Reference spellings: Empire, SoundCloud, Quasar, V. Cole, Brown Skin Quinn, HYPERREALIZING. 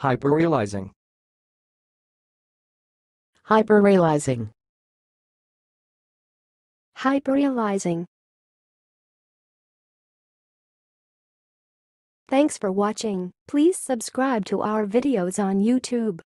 Hyperrealizing. Hyperrealizing. Hyperrealizing. Thanks for watching. Please subscribe to our videos on YouTube.